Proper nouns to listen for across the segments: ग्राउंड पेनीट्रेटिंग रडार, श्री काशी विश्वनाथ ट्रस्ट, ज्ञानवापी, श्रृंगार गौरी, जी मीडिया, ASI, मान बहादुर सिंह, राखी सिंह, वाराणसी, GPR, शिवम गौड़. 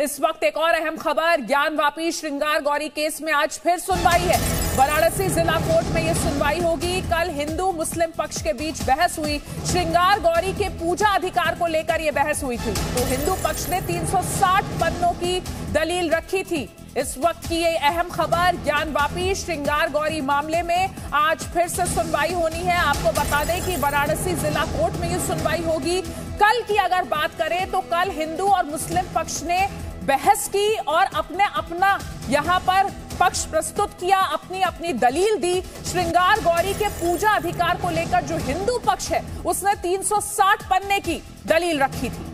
इस वक्त एक और अहम खबर, ज्ञानवापी श्रृंगार गौरी केस में आज फिर सुनवाई है। वाराणसी जिला कोर्ट में यह सुनवाई होगी। कल हिंदू मुस्लिम पक्ष के बीच बहस हुई। श्रृंगार गौरी के पूजा अधिकार को लेकर यह बहस हुई थी, तो हिंदू पक्ष ने 360 पन्नों की दलील रखी थी। इस वक्त की ये अहम खबर, ज्ञानवापी श्रृंगार गौरी मामले में आज फिर से सुनवाई होनी है। आपको बता दें कि वाराणसी जिला कोर्ट में ये सुनवाई होगी। कल की अगर बात करें तो कल हिंदू और मुस्लिम पक्ष ने बहस की और अपने अपना यहाँ पर पक्ष प्रस्तुत किया, अपनी अपनी दलील दी। श्रृंगार गौरी के पूजा अधिकार को लेकर जो हिंदू पक्ष है उसने 360 पन्ने की दलील रखी थी।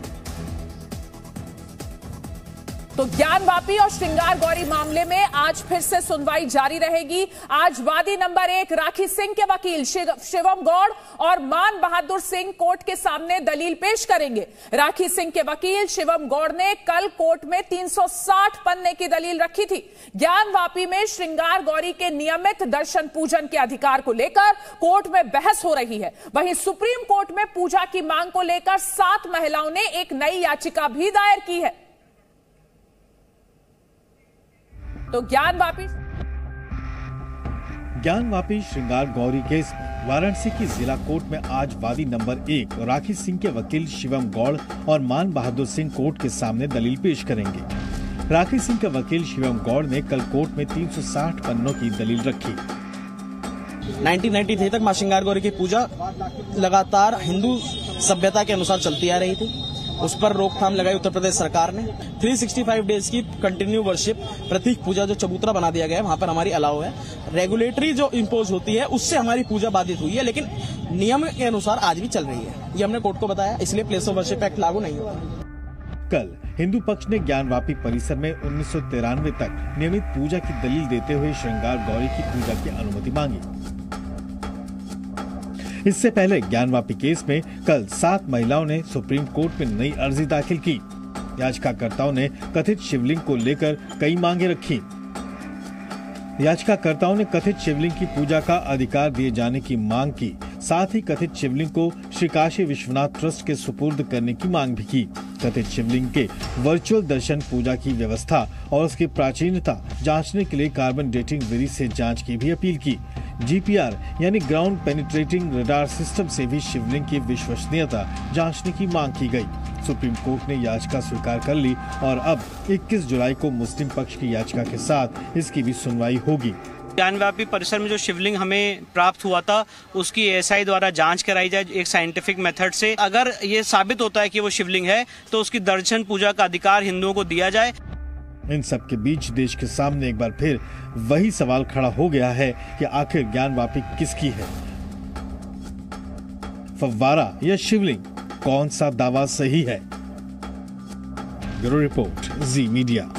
तो ज्ञानवापी और श्रृंगार गौरी मामले में आज फिर से सुनवाई जारी रहेगी। आज वादी नंबर 1 राखी सिंह के वकील शिवम गौड़ और मान बहादुर सिंह कोर्ट के सामने दलील पेश करेंगे। राखी सिंह के वकील शिवम गौड़ ने कल कोर्ट में 360 पन्ने की दलील रखी थी। ज्ञानवापी में श्रृंगार गौरी के नियमित दर्शन पूजन के अधिकार को लेकर कोर्ट में बहस हो रही है। वहीं सुप्रीम कोर्ट में पूजा की मांग को लेकर 7 महिलाओं ने एक नई याचिका भी दायर की है। तो ज्ञानवापी श्रृंगार गौरी केस वाराणसी की जिला कोर्ट में आज वादी नंबर 1 राखी सिंह के वकील शिवम गौड़ और मान बहादुर सिंह कोर्ट के सामने दलील पेश करेंगे। राखी सिंह के वकील शिवम गौड़ ने कल कोर्ट में 360 पन्नों की दलील रखी। 1993 तक मां श्रृंगार गौरी की पूजा लगातार हिंदू सभ्यता के अनुसार चलती आ रही थी, उस पर रोकथाम लगाई उत्तर प्रदेश सरकार ने। 365 डेज की कंटिन्यू वर्शिप, प्रतीक पूजा जो चबूतरा बना दिया गया है वहां पर हमारी अलाउ है। रेगुलेटरी जो इम्पोज होती है उससे हमारी पूजा बाधित हुई है, लेकिन नियम के अनुसार आज भी चल रही है। ये हमने कोर्ट को बताया, इसलिए प्लेस ऑफ वर्शिप एक्ट लागू नहीं होता। कल हिंदू पक्ष ने ज्ञानवापी परिसर में 1993 तक नियमित पूजा की दलील देते हुए श्रृंगार गौरी की पूजा की अनुमति मांगी। इससे पहले ज्ञानवापी केस में कल 7 महिलाओं ने सुप्रीम कोर्ट में नई अर्जी दाखिल की। याचिकाकर्ताओं ने कथित शिवलिंग को लेकर कई मांगे रखी। याचिकाकर्ताओं ने कथित शिवलिंग की पूजा का अधिकार दिए जाने की मांग की, साथ ही कथित शिवलिंग को श्री काशी विश्वनाथ ट्रस्ट के सुपुर्द करने की मांग भी की। कथित शिवलिंग के वर्चुअल दर्शन पूजा की व्यवस्था और उसकी प्राचीनता जांचने के लिए कार्बन डेटिंग विधि से जांच की भी अपील की। GPR यानी ग्राउंड पेनीट्रेटिंग रडार सिस्टम से भी शिवलिंग की विश्वसनीयता जांचने की मांग की गई। सुप्रीम कोर्ट ने याचिका स्वीकार कर ली और अब 21 जुलाई को मुस्लिम पक्ष की याचिका के साथ इसकी भी सुनवाई होगी। ज्ञानवापी परिसर में जो शिवलिंग हमें प्राप्त हुआ था उसकी ASI द्वारा जांच कराई जाए एक साइंटिफिक मेथड से। अगर ये साबित होता है कि वो शिवलिंग है तो उसकी दर्शन पूजा का अधिकार हिंदुओं को दिया जाए। इन सब के बीच देश के सामने एक बार फिर वही सवाल खड़ा हो गया है कि आखिर ज्ञानवापी किसकी है, फव्वारा या शिवलिंग? कौन सा दावा सही है? Bureau report, जी मीडिया।